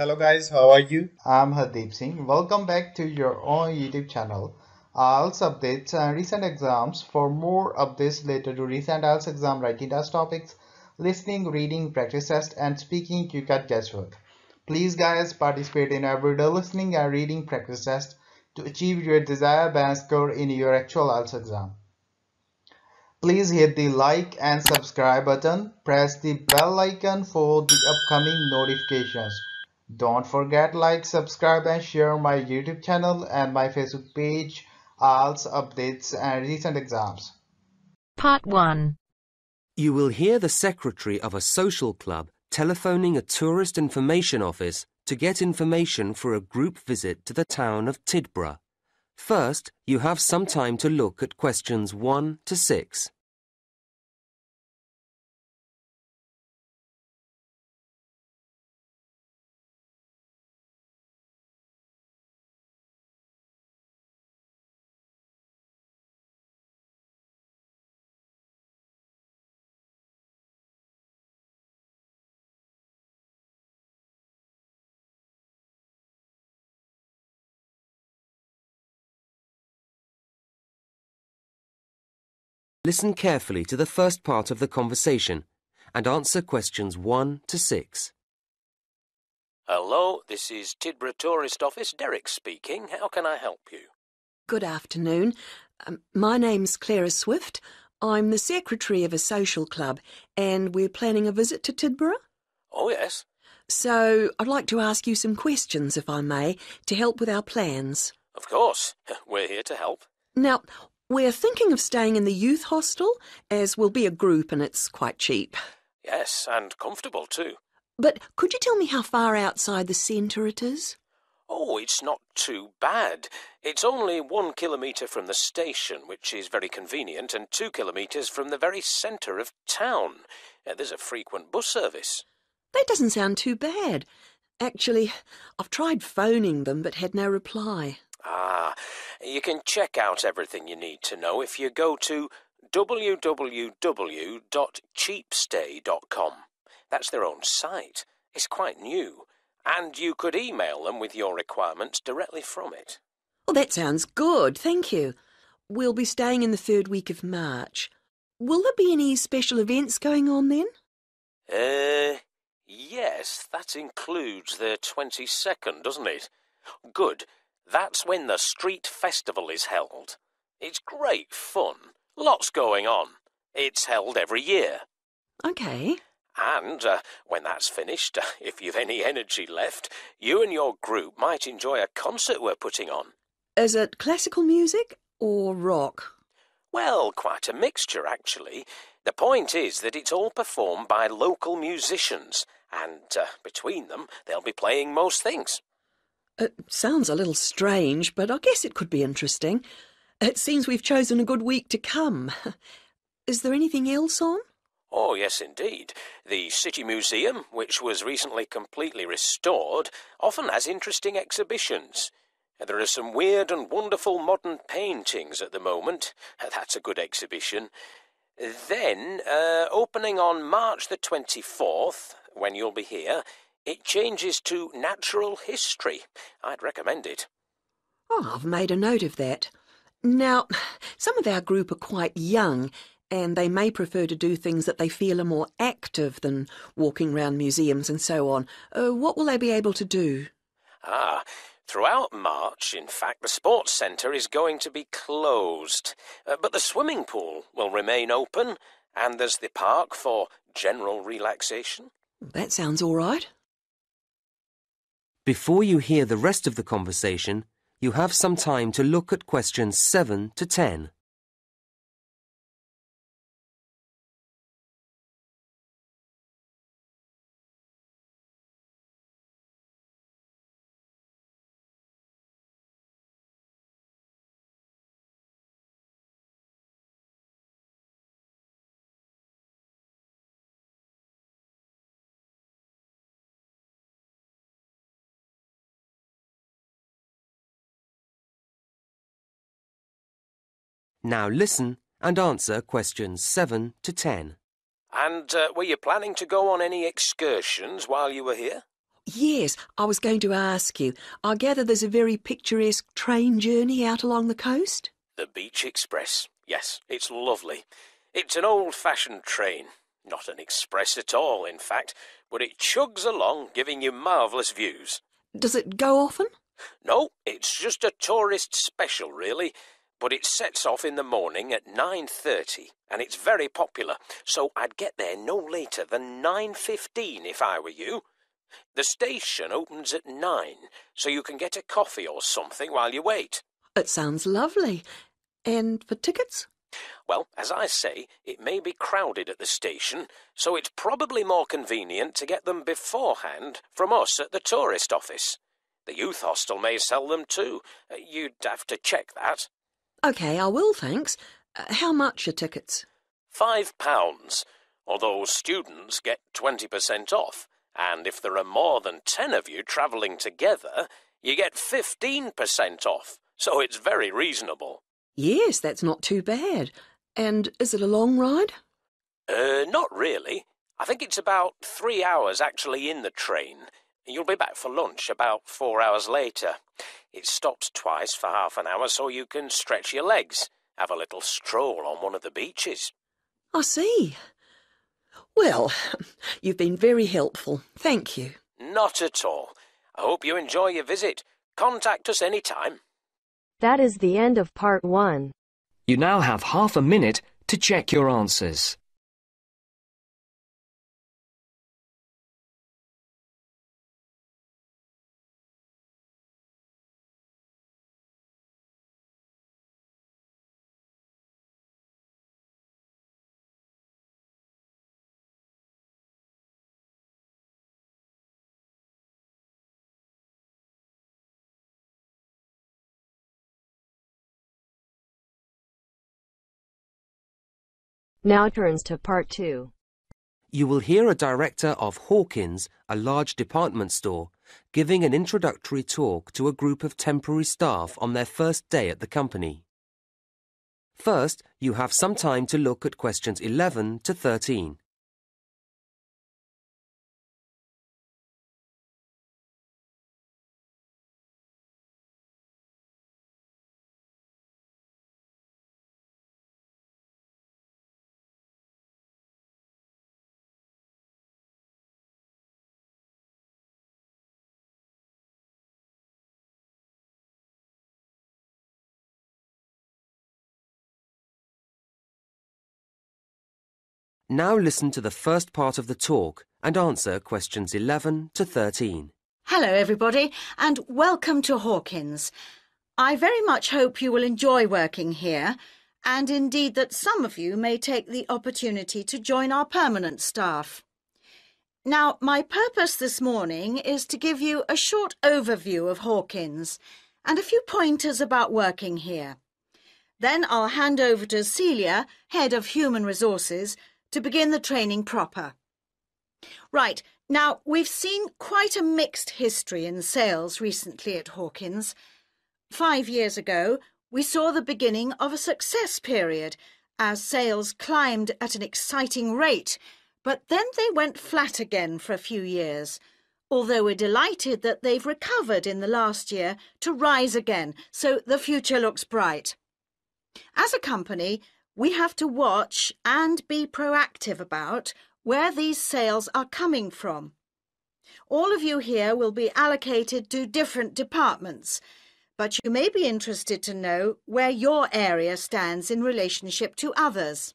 Hello guys, how are you? I'm Hardeep Singh. Welcome back to your own YouTube channel. IELTS updates and recent exams. For more updates related to recent IELTS exam writing test topics, listening, reading, practice test and speaking QCAT guesswork. Please guys, participate in everyday listening and reading practice test to achieve your desired band score in your actual IELTS exam. Please hit the like and subscribe button. Press the bell icon for the upcoming notifications. Don't forget like, subscribe and share my YouTube channel and my Facebook page, IELTS updates and recent exams. Part 1. You will hear the secretary of a social club telephoning a tourist information office to get information for a group visit to the town of Tidborough. First, you have some time to look at questions 1 to 6. Listen carefully to the first part of the conversation and answer questions 1 to 6. Hello, this is Tidborough Tourist Office. Derek speaking. How can I help you? Good afternoon. My name's Clara Swift. I'm the secretary of a social club and we're planning a visit to Tidborough. Oh, yes. So I'd like to ask you some questions, if I may, to help with our plans. Of course. We're here to help. Now, we're thinking of staying in the youth hostel, as we'll be a group and it's quite cheap. Yes, and comfortable too. But could you tell me how far outside the centre it is? Oh, it's not too bad. It's only 1 kilometre from the station, which is very convenient, and 2 kilometres from the very centre of town. There's a frequent bus service. That doesn't sound too bad. Actually, I've tried phoning them but had no reply. Ah, you can check out everything you need to know if you go to www.cheapstay.com. That's their own site. It's quite new. And you could email them with your requirements directly from it. Oh, that sounds good. Thank you. We'll be staying in the 3rd week of March. Will there be any special events going on then? Yes, that includes the 22nd, doesn't it? Good. That's when the street festival is held. It's great fun. Lots going on. It's held every year. OK. And when that's finished, if you've any energy left, you and your group might enjoy a concert we're putting on. Is it classical music or rock? Well, quite a mixture, actually. The point is that it's all performed by local musicians, and between them, they'll be playing most things. It sounds a little strange, but I guess it could be interesting. It seems we've chosen a good week to come. Is there anything else on? Oh, yes, indeed. The City Museum, which was recently completely restored, often has interesting exhibitions. There are some weird and wonderful modern paintings at the moment. That's a good exhibition. Then, opening on March the 24th, when you'll be here, it changes to natural history. I'd recommend it. Oh, I've made a note of that. Now, some of our group are quite young and they may prefer to do things that they feel are more active than walking round museums and so on. What will they be able to do? Throughout March, in fact, the sports centre is going to be closed. But the swimming pool will remain open and there's the park for general relaxation. That sounds all right. Before you hear the rest of the conversation, you have some time to look at questions 7 to 10. Now listen and answer questions 7 to 10. And were you planning to go on any excursions while you were here? Yes, I was going to ask you. I gather there's a very picturesque train journey out along the coast? The Beach Express. Yes, it's lovely. It's an old-fashioned train. Not an express at all, in fact, but it chugs along, giving you marvellous views. Does it go often? No, it's just a tourist special, really. But it sets off in the morning at 9:30, and it's very popular, so I'd get there no later than 9:15 if I were you. The station opens at 9, so you can get a coffee or something while you wait. It sounds lovely. And for tickets? Well, as I say, it may be crowded at the station, so it's probably more convenient to get them beforehand from us at the tourist office. The youth hostel may sell them too. You'd have to check that. OK, I will, thanks. How much are tickets? £5, although students get 20% off, and if there are more than 10 of you travelling together, you get 15% off, so it's very reasonable. Yes, that's not too bad. And is it a long ride? Not really. I think it's about 3 hours actually in the train. You'll be back for lunch about 4 hours later. It stops twice for half an hour so you can stretch your legs, have a little stroll on one of the beaches. I see. Well, you've been very helpful. Thank you. Not at all. I hope you enjoy your visit. Contact us any time. That is the end of part one. You now have half a minute to check your answers. Now turns to part two. You will hear a director of Hawkins, a large department store, giving an introductory talk to a group of temporary staff on their first day at the company. First, you have some time to look at questions 11 to 13. Now listen to the first part of the talk and answer questions 11 to 13. Hello everybody and welcome to Hawkins. I very much hope you will enjoy working here and indeed that some of you may take the opportunity to join our permanent staff. Now my purpose this morning is to give you a short overview of Hawkins and a few pointers about working here. Then I'll hand over to Celia, Head of Human Resources, to begin the training proper. Right, now we've seen quite a mixed history in sales recently at Hawkins. 5 years ago, we saw the beginning of a success period as sales climbed at an exciting rate, but then they went flat again for a few years, although we're delighted that they've recovered in the last year to rise again, so the future looks bright. As a company, we have to watch and be proactive about where these sales are coming from. All of you here will be allocated to different departments, but you may be interested to know where your area stands in relationship to others.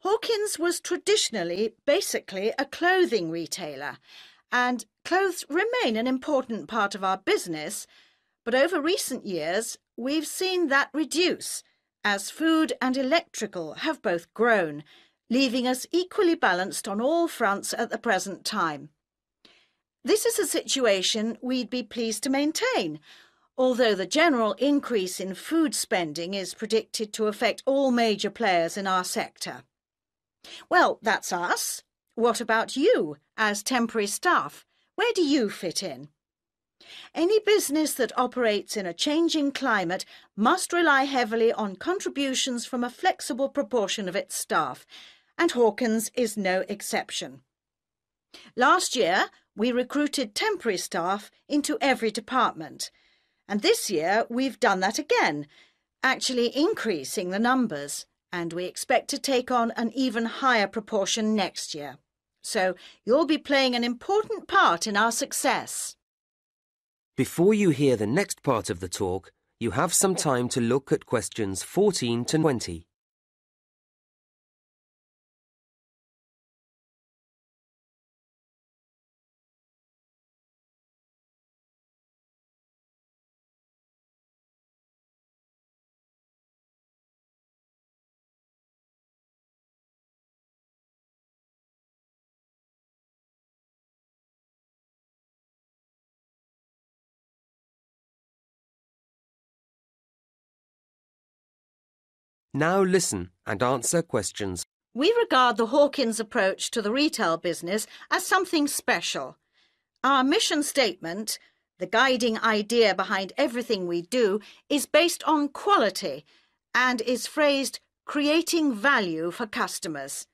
Hawkins was traditionally basically a clothing retailer, and clothes remain an important part of our business, but over recent years we've seen that reduce, as food and electrical have both grown, leaving us equally balanced on all fronts at the present time. This is a situation we'd be pleased to maintain, although the general increase in food spending is predicted to affect all major players in our sector. Well, that's us. What about you, as temporary staff? Where do you fit in? Any business that operates in a changing climate must rely heavily on contributions from a flexible proportion of its staff, and Hawkins is no exception. Last year, We recruited temporary staff into every department, and this year we've done that again, actually increasing the numbers, and we expect to take on an even higher proportion next year. So you'll be playing an important part in our success. Before you hear the next part of the talk, you have some time to look at questions 14 to 20. Now listen and answer questions. We regard the Hawkins approach to the retail business as something special. Our mission statement, the guiding idea behind everything we do, is based on quality and is phrased creating value for customers.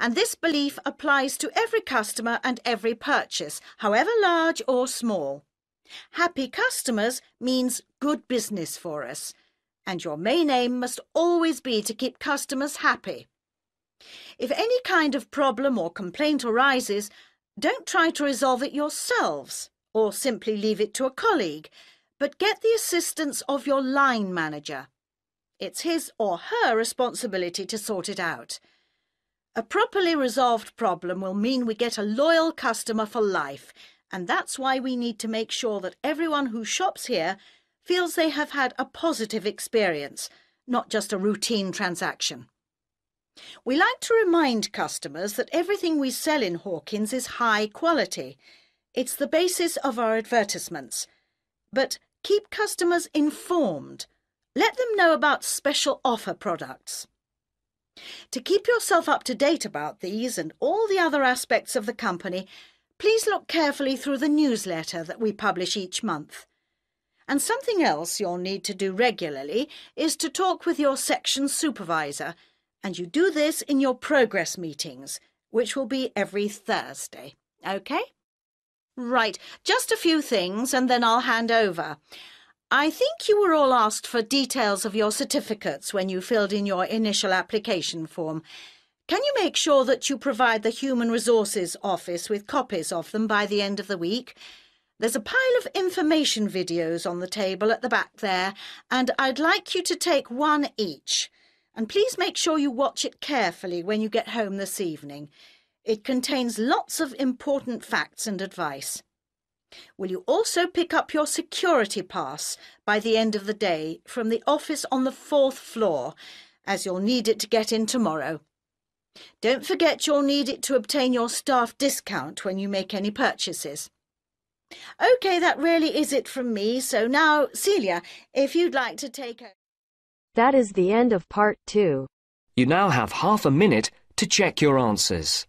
And this belief applies to every customer and every purchase, however large or small. Happy customers means good business for us. And your main aim must always be to keep customers happy. If any kind of problem or complaint arises, don't try to resolve it yourselves or simply leave it to a colleague, but get the assistance of your line manager. It's his or her responsibility to sort it out. A properly resolved problem will mean we get a loyal customer for life, and that's why we need to make sure that everyone who shops here feels they have had a positive experience, not just a routine transaction. We like to remind customers that everything we sell in Hawkins is high quality. It's the basis of our advertisements. But keep customers informed. Let them know about special offer products. To keep yourself up to date about these and all the other aspects of the company, please look carefully through the newsletter that we publish each month. And something else you'll need to do regularly is to talk with your section supervisor, and you do this in your progress meetings, which will be every Thursday. OK? Right, just a few things and then I'll hand over. I think you were all asked for details of your certificates when you filled in your initial application form. Can you make sure that you provide the Human Resources Office with copies of them by the end of the week? There's a pile of information videos on the table at the back there, and I'd like you to take one each. And please make sure you watch it carefully when you get home this evening. It contains lots of important facts and advice. Will you also pick up your security pass by the end of the day from the office on the 4th floor, as you'll need it to get in tomorrow? Don't forget you'll need it to obtain your staff discount when you make any purchases. OK, that really is it from me. So now, Celia, if you'd like to take over. That is the end of part 2. You now have half a minute to check your answers.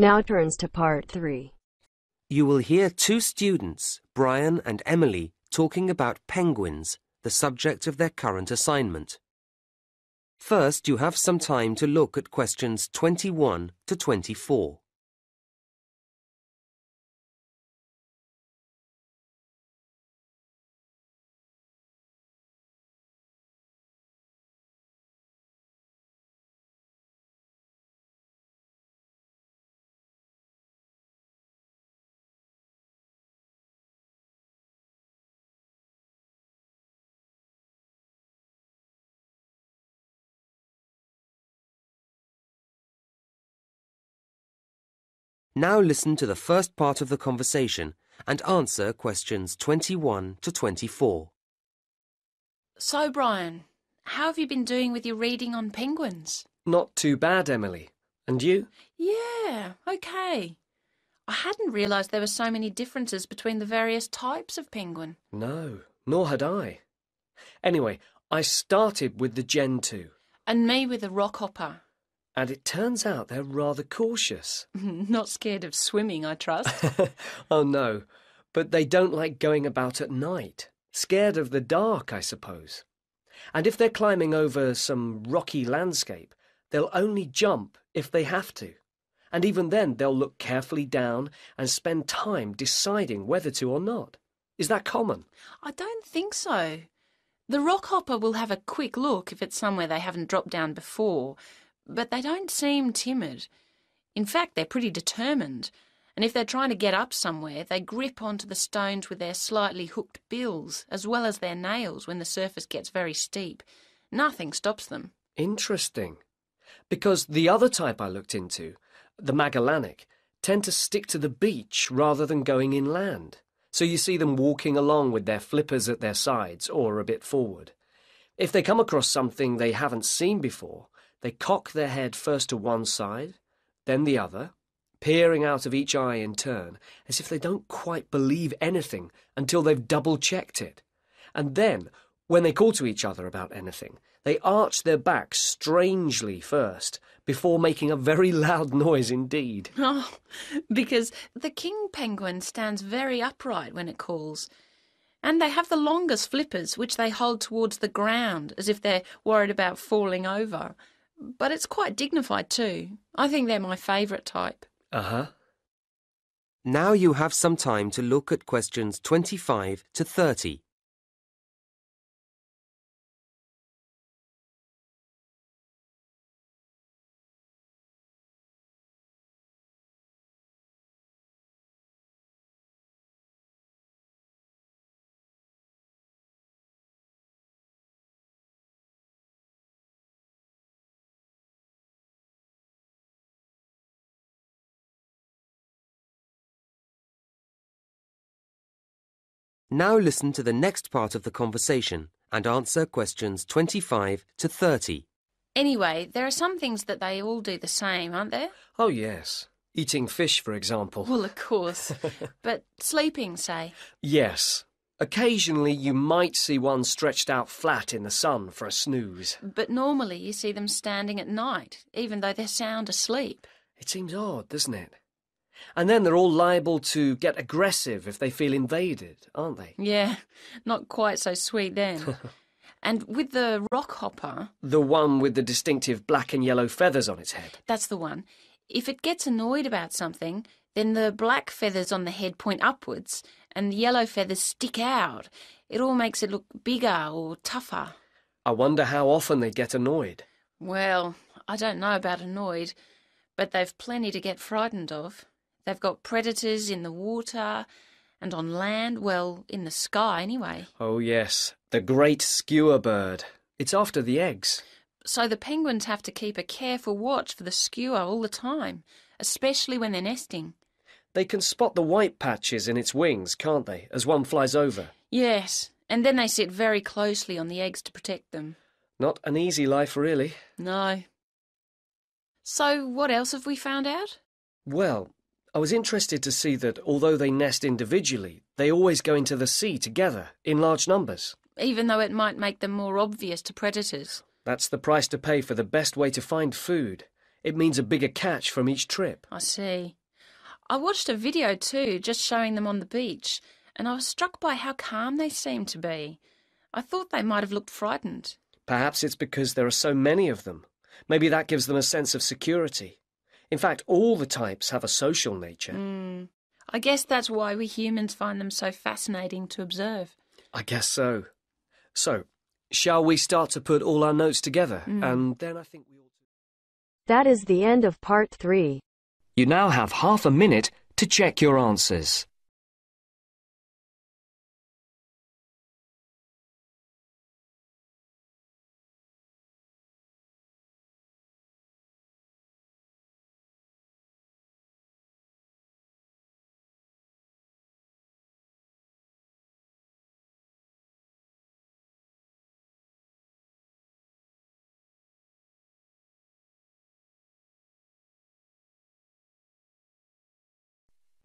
Now turns to part 3. You will hear two students, Brian and Emily, talking about penguins, the subject of their current assignment. First, you have some time to look at questions 21 to 24. Now listen to the first part of the conversation and answer questions 21 to 24. So, Brian, how have you been doing with your reading on penguins? Not too bad, Emily. And you? Yeah, OK. I hadn't realised there were so many differences between the various types of penguin. No, nor had I. Anyway, I started with the gentoo. And me with the rockhopper. And it turns out they're rather cautious. Not scared of swimming, I trust. Oh, no. But they don't like going about at night. Scared of the dark, I suppose. And if they're climbing over some rocky landscape, they'll only jump if they have to. And even then, they'll look carefully down and spend time deciding whether to or not. Is that common? I don't think so. The rockhopper will have a quick look if it's somewhere they haven't dropped down before, but they don't seem timid. In fact, they're pretty determined, and if they're trying to get up somewhere, they grip onto the stones with their slightly hooked bills, as well as their nails when the surface gets very steep. Nothing stops them. Interesting. Because the other type I looked into, the Magellanic, tend to stick to the beach rather than going inland. So you see them walking along with their flippers at their sides or a bit forward. If they come across something they haven't seen before, they cock their head first to one side, then the other, peering out of each eye in turn, as if they don't quite believe anything until they've double-checked it. And then, when they call to each other about anything, they arch their backs strangely first, before making a very loud noise indeed. Oh, because the king penguin stands very upright when it calls. And they have the longest flippers, which they hold towards the ground, as if they're worried about falling over. But it's quite dignified too. I think they're my favourite type. Uh-huh. Now you have some time to look at questions 25 to 30. Now listen to the next part of the conversation and answer questions 25 to 30. Anyway, there are some things that they all do the same, aren't there? Oh, yes. Eating fish, for example. Well, of course. But sleeping, say? Yes. Occasionally you might see one stretched out flat in the sun for a snooze. But normally you see them standing at night, even though they're sound asleep. It seems odd, doesn't it? And then they're all liable to get aggressive if they feel invaded, aren't they? Yeah, not quite so sweet then. And with the rockhopper... The one with the distinctive black and yellow feathers on its head. That's the one. If it gets annoyed about something, then the black feathers on the head point upwards and the yellow feathers stick out. It all makes it look bigger or tougher. I wonder how often they get annoyed. Well, I don't know about annoyed, but they've plenty to get frightened of. They've got predators in the water and on land, well, in the sky anyway. Oh, yes, the great skua bird. It's after the eggs. So the penguins have to keep a careful watch for the skua all the time, especially when they're nesting. They can spot the white patches in its wings, can't they, as one flies over? Yes, and then they sit very closely on the eggs to protect them. Not an easy life, really. No. So what else have we found out? Well... I was interested to see that, although they nest individually, they always go into the sea together, in large numbers. Even though it might make them more obvious to predators. That's the price to pay for the best way to find food. It means a bigger catch from each trip. I see. I watched a video too, just showing them on the beach, and I was struck by how calm they seemed to be. I thought they might have looked frightened. Perhaps it's because there are so many of them. Maybe that gives them a sense of security. In fact, all the types have a social nature. I guess that's why we humans find them so fascinating to observe. I guess so. So, shall we start to put all our notes together? And then I think we ought to... That is the end of part 3. You now have half a minute to check your answers.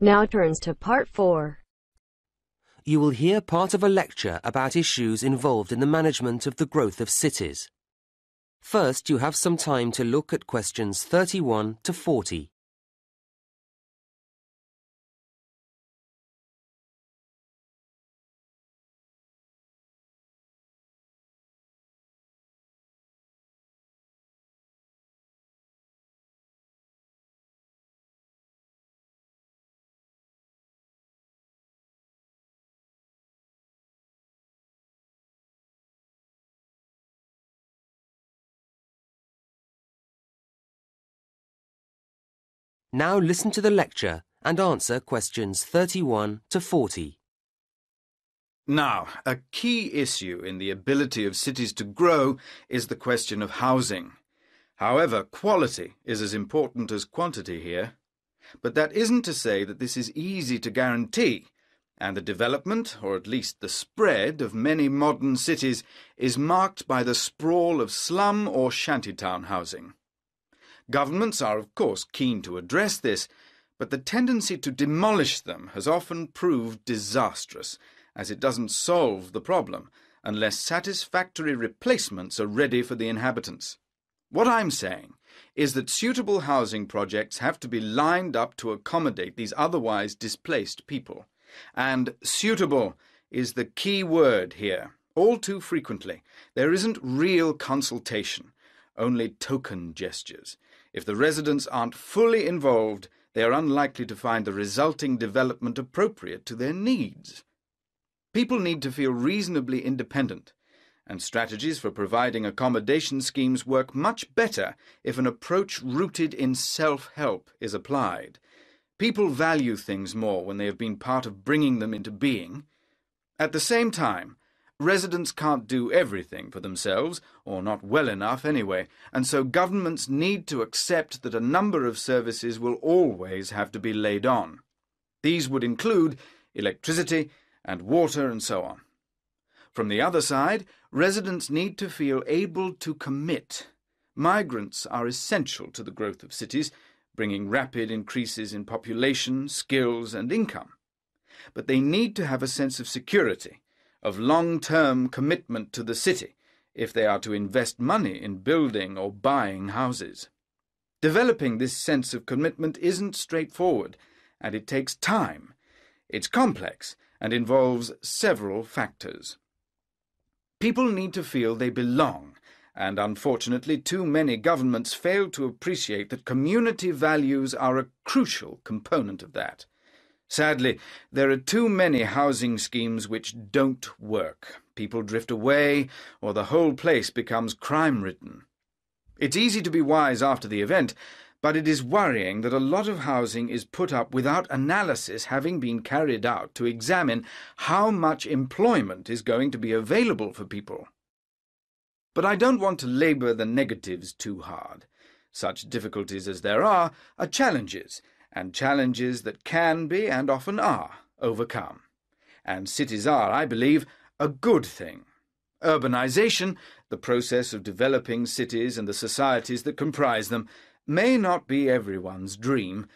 Now turns to part 4. You will hear part of a lecture about issues involved in the management of the growth of cities. First, you have some time to look at questions 31 to 40. Now listen to the lecture and answer questions 31 to 40. Now, a key issue in the ability of cities to grow is the question of housing. However, quality is as important as quantity here. But that isn't to say that this is easy to guarantee, and the development, or at least the spread, of many modern cities is marked by the sprawl of slum or shantytown housing. Governments are, of course, keen to address this, but the tendency to demolish them has often proved disastrous, as it doesn't solve the problem unless satisfactory replacements are ready for the inhabitants. What I'm saying is that suitable housing projects have to be lined up to accommodate these otherwise displaced people. And suitable is the key word here. All too frequently, there isn't real consultation, only token gestures. If the residents aren't fully involved, they are unlikely to find the resulting development appropriate to their needs. People need to feel reasonably independent, and strategies for providing accommodation schemes work much better if an approach rooted in self-help is applied. People value things more when they have been part of bringing them into being. At the same time, residents can't do everything for themselves, or not well enough anyway, and so governments need to accept that a number of services will always have to be laid on. These would include electricity and water and so on. From the other side, residents need to feel able to commit. Migrants are essential to the growth of cities, bringing rapid increases in population, skills and income. But they need to have a sense of security, of long-term commitment to the city, if they are to invest money in building or buying houses. Developing this sense of commitment isn't straightforward, and it takes time. It's complex and involves several factors. People need to feel they belong, and unfortunately too many governments fail to appreciate that community values are a crucial component of that. Sadly, there are too many housing schemes which don't work. People drift away, or the whole place becomes crime-ridden. It's easy to be wise after the event, but it is worrying that a lot of housing is put up without analysis having been carried out to examine how much employment is going to be available for people. But I don't want to labour the negatives too hard. Such difficulties as there are challenges, and challenges that can be, and often are, overcome. And cities are, I believe, a good thing. Urbanization, the process of developing cities and the societies that comprise them, may not be everyone's dream,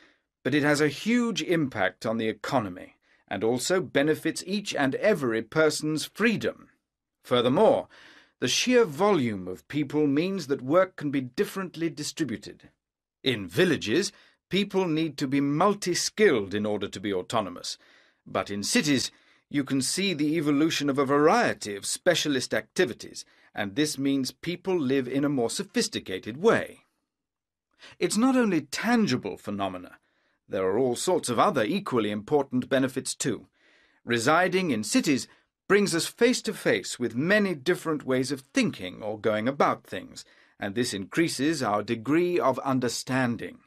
but it has a huge impact on the economy, and also benefits each and every person's freedom. Furthermore, the sheer volume of people means that work can be differently distributed. In villages, people need to be multi-skilled in order to be autonomous, but in cities you can see the evolution of a variety of specialist activities, and this means people live in a more sophisticated way. It's not only tangible phenomena. There are all sorts of other equally important benefits too. Residing in cities brings us face to face with many different ways of thinking or going about things, and this increases our degree of understanding.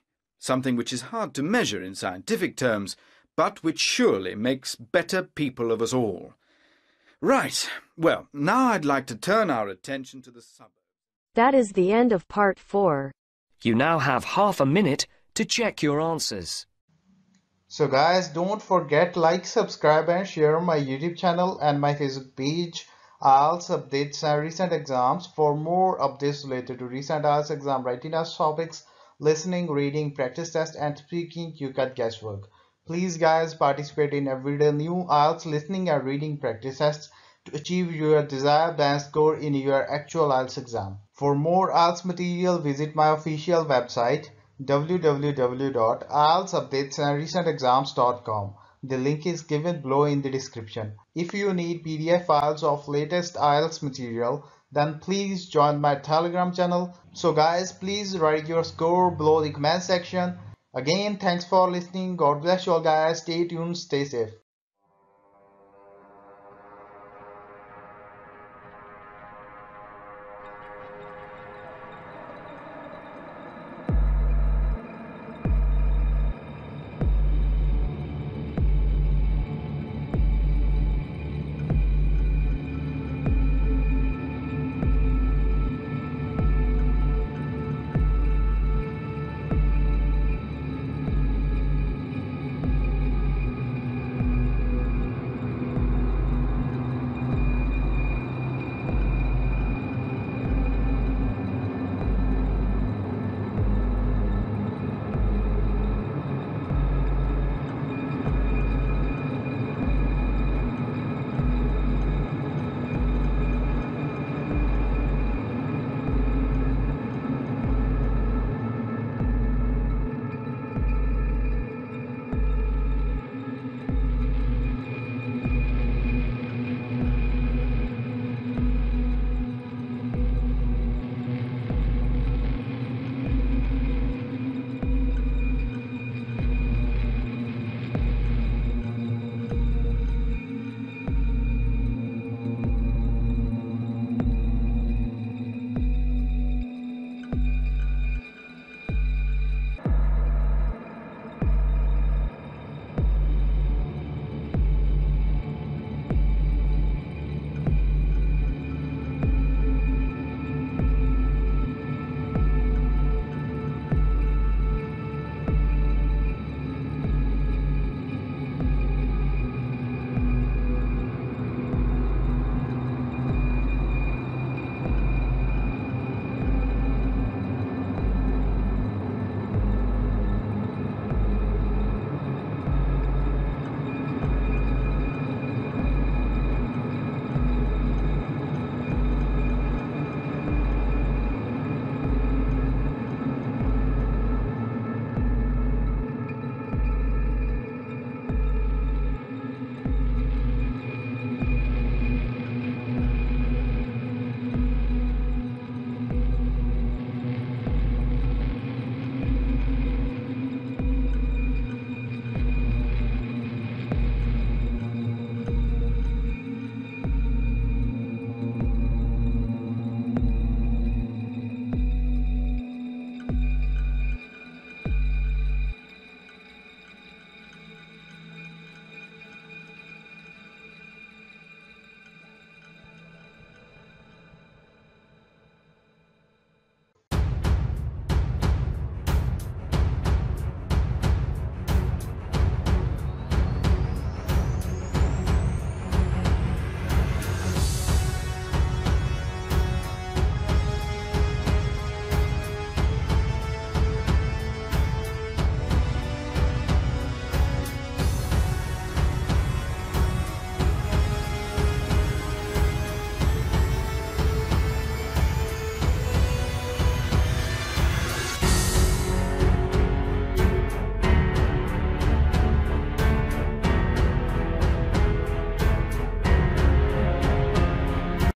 Something which is hard to measure in scientific terms, but which surely makes better people of us all. Right, well, now I'd like to turn our attention to the suburbs. That is the end of part 4. You now have half a minute to check your answers. So guys, don't forget, like, subscribe and share my YouTube channel and my Facebook page. IELTS updates and recent exams. For more updates related to recent IELTS exam writing topics, listening, reading, practice test, and speaking, you got guesswork. Please guys, participate in everyday new IELTS listening and reading practice tests to achieve your desired band score in your actual IELTS exam. For more IELTS material, visit my official website www.ieltsupdatesandrecentexams.com. The link is given below in the description. If you need PDF files of latest IELTS material, then please join my Telegram channel. So guys, please write your score below the comment section. Again, thanks for listening. God bless you all guys. Stay tuned, stay safe.